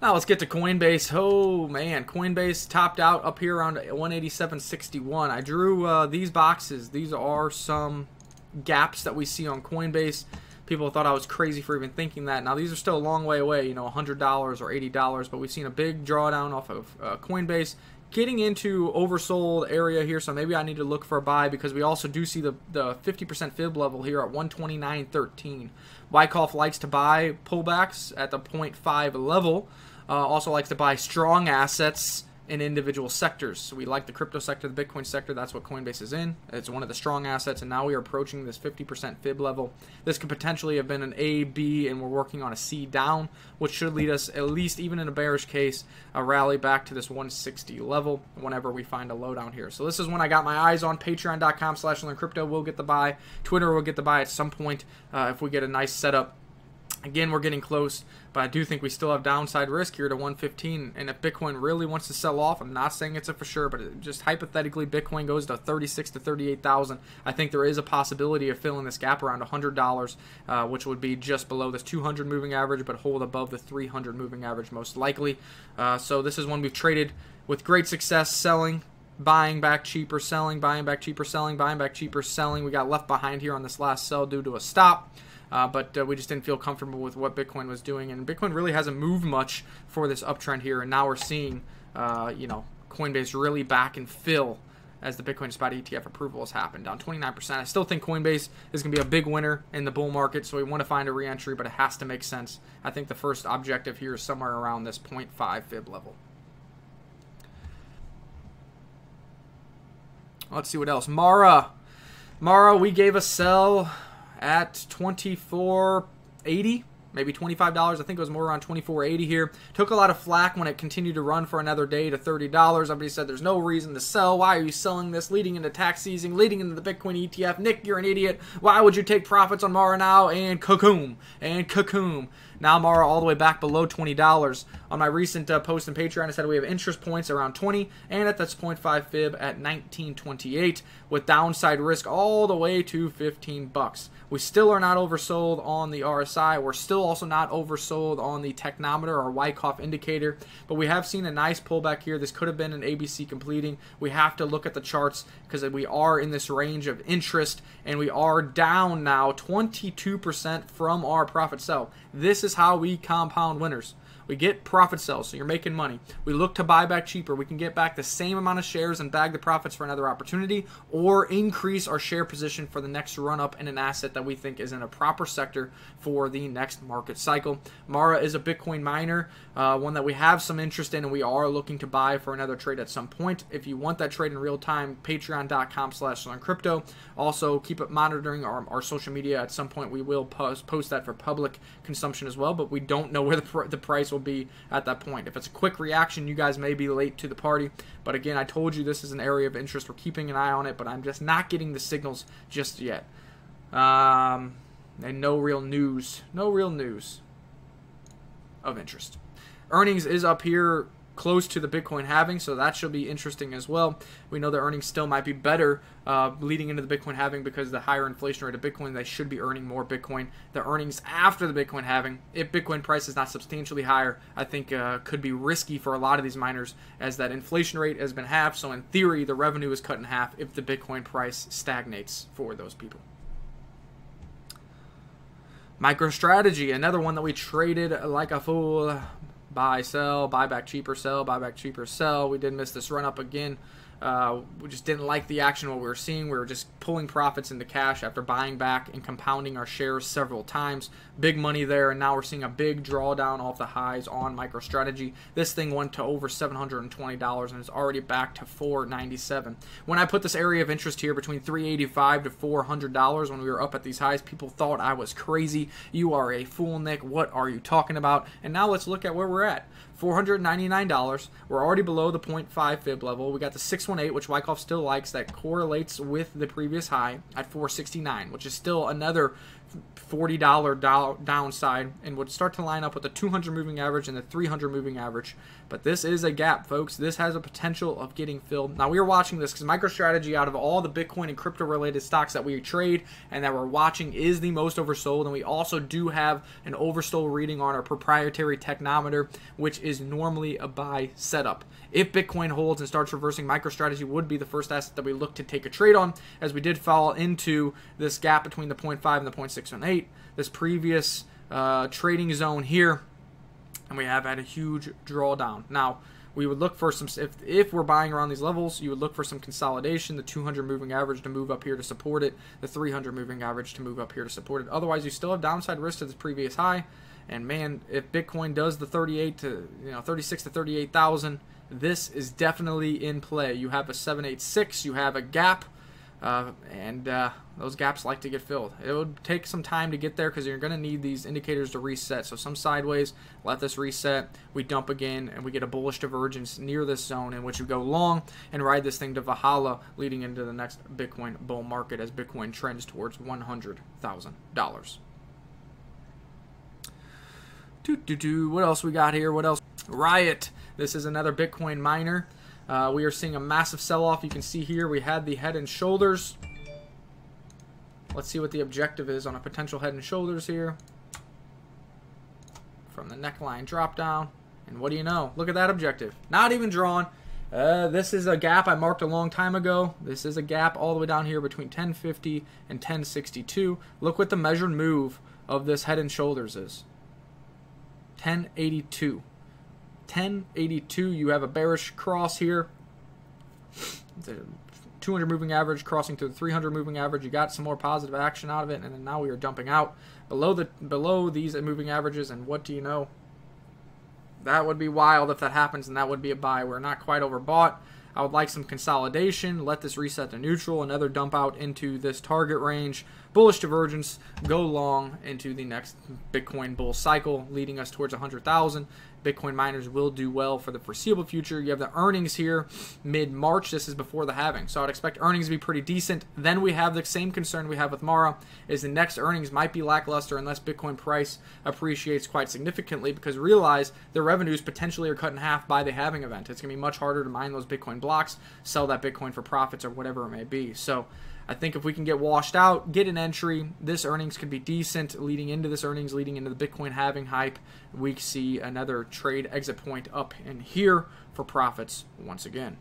Now let's get to Coinbase. Oh man, Coinbase topped out up here around 187.61. I drew these boxes. These are some gaps that we see on Coinbase. People thought I was crazy for even thinking that. Now these are still a long way away, you know, $100 or $80, but we've seen a big drawdown off of Coinbase, getting into oversold area here, so maybe I need to look for a buy, because we also do see the 50% fib level here at 129.13. Wyckoff likes to buy pullbacks at the 0.5 level, also likes to buy strong assets in individual sectors. So we like the crypto sector, the Bitcoin sector, that's what Coinbase is in. It's one of the strong assets, and now we are approaching this 50% fib level. This could potentially have been an A, B, and we're working on a C down, which should lead us, at least even in a bearish case, a rally back to this 160 level whenever we find a low down here. So this is when I got my eyes on patreon.com/learncrypto. We'll get the buy. Twitter will get the buy at some point if we get a nice setup. Again, we're getting close, but I do think we still have downside risk here to 115, and if Bitcoin really wants to sell off, I'm not saying it's a for sure, but it just hypothetically Bitcoin goes to 36 to 38,000, I think there is a possibility of filling this gap around $100, which would be just below this 200 moving average, but hold above the 300 moving average most likely. So this is one we've traded with great success, selling, buying back cheaper, selling, buying back cheaper, selling, buying back cheaper, selling. We got left behind here on this last sell due to a stop. But we just didn't feel comfortable with what Bitcoin was doing, and Bitcoin really hasn't moved much for this uptrend here, and now we're seeing you know, Coinbase really back and fill as the Bitcoin spot ETF approval has happened, down 29%. I still think Coinbase is going to be a big winner in the bull market, so we want to find a re-entry, but it has to make sense. I think the first objective here is somewhere around this 0.5 fib level. Let's see what else. Mara, we gave a sell at $24.80, maybe $25. I think it was more around $24.80 here. Took a lot of flack when it continued to run for another day to $30. Somebody said there's no reason to sell. Why are you selling this? Leading into tax season, leading into the Bitcoin ETF. Nick, you're an idiot. Why would you take profits on Mara now? And cocoon, and cocoon. Now Mara all the way back below $20. On my recent post on Patreon, I said we have interest points around 20, and at this 0.5 fib at 19.28, with downside risk all the way to 15 bucks. We still are not oversold on the RSI. We're still also not oversold on the Technometer or Wyckoff indicator, but we have seen a nice pullback here. This could have been an ABC completing. We have to look at the charts because we are in this range of interest, and we are down now 22% from our profit sell. This is how we compound winners. We get profit sells, so you're making money. We look to buy back cheaper. We can get back the same amount of shares and bag the profits for another opportunity, or increase our share position for the next run up in an asset that we think is in a proper sector for the next market cycle. Mara is a Bitcoin miner, one that we have some interest in, and we are looking to buy for another trade at some point. If you want that trade in real time, patreon.com/learncrypto. Also, keep it monitoring our social media. At some point, we will post that for public consumption as well, but we don't know where the price will be at that point. If it's a quick reaction, you guys may be late to the party, but again, I told you this is an area of interest. We're keeping an eye on it, but I'm just not getting the signals just yet. And no real news of interest. Earnings is up here close to the Bitcoin halving, so that should be interesting as well. We know the earnings still might be better leading into the Bitcoin halving because the higher inflation rate of Bitcoin, they should be earning more Bitcoin. The earnings after the Bitcoin halving, if Bitcoin price is not substantially higher, I think could be risky for a lot of these miners, as that inflation rate has been halved, so in theory the revenue is cut in half if the Bitcoin price stagnates for those people. MicroStrategy, another one that we traded like a fool. Buy, sell, buy back cheaper, sell, buy back cheaper, sell. We did miss this run up again. We just didn't like the action, what we were seeing. We were just pulling profits into cash after buying back and compounding our shares several times. Big money there, and now we're seeing a big drawdown off the highs on MicroStrategy. This thing went to over $720, and it's already back to $497. When I put this area of interest here between $385 to $400 when we were up at these highs, people thought I was crazy. You are a fool, Nick. What are you talking about? And now let's look at where we're at. $499. We're already below the 0.5 fib level. We got the 618, which Wyckoff still likes, that correlates with the previous high at 469, which is still another $40 downside and would start to line up with the 200 moving average and the 300 moving average. But this is a gap, folks. This has a potential of getting filled. Now, we are watching this because MicroStrategy, out of all the Bitcoin and crypto related stocks that we trade and that we're watching, is the most oversold. And we also do have an oversold reading on our proprietary technometer, which is normally a buy setup. If Bitcoin holds and starts reversing, MicroStrategy would be the first asset that we look to take a trade on, as we did fall into this gap between the 0.5 and the 0.618, this previous trading zone here, and we have had a huge drawdown. Now, we would look for some, if we're buying around these levels, you would look for some consolidation, the 200 moving average to move up here to support it, the 300 moving average to move up here to support it. Otherwise, you still have downside risk to this previous high. And man, if Bitcoin does the 36 to 38,000, this is definitely in play. You have a 786, you have a gap, and those gaps like to get filled. It would take some time to get there because you're going to need these indicators to reset. So some sideways, let this reset, we dump again, and we get a bullish divergence near this zone in which you go long and ride this thing to Valhalla, leading into the next Bitcoin bull market as Bitcoin trends towards $100,000. What else we got here? What else? Riot. This is another Bitcoin miner. We are seeing a massive sell-off. You can see here we had the head and shoulders. Let's see what the objective is on a potential head and shoulders here. From the neckline drop down. And what do you know? Look at that objective. Not even drawn. This is a gap I marked a long time ago. This is a gap all the way down here between 1050 and 1062. Look what the measured move of this head and shoulders is. 1082. 1082, you have a bearish cross here, the 200 moving average crossing to the 300 moving average. You got some more positive action out of it, and then now we are dumping out below the these moving averages. And what do you know? That would be wild if that happens, and that would be a buy. We're not quite overbought. I would like some consolidation. Let this reset to neutral. Another dump out into this target range. Bullish divergence. Go long into the next Bitcoin bull cycle, leading us towards 100,000. Bitcoin miners will do well for the foreseeable future. You have the earnings here mid-March. This is before the halving. So I'd expect earnings to be pretty decent. Then we have the same concern we have with Mara, is the next earnings might be lackluster unless Bitcoin price appreciates quite significantly, because realize the revenues potentially are cut in half by the halving event. It's going to be much harder to mine those Bitcoin blocks, sell that Bitcoin for profits or whatever it may be. So I think if we can get washed out, get an entry, this earnings could be decent leading into this earnings, leading into the Bitcoin halving hype. We see another trade exit point up in here for profits once again.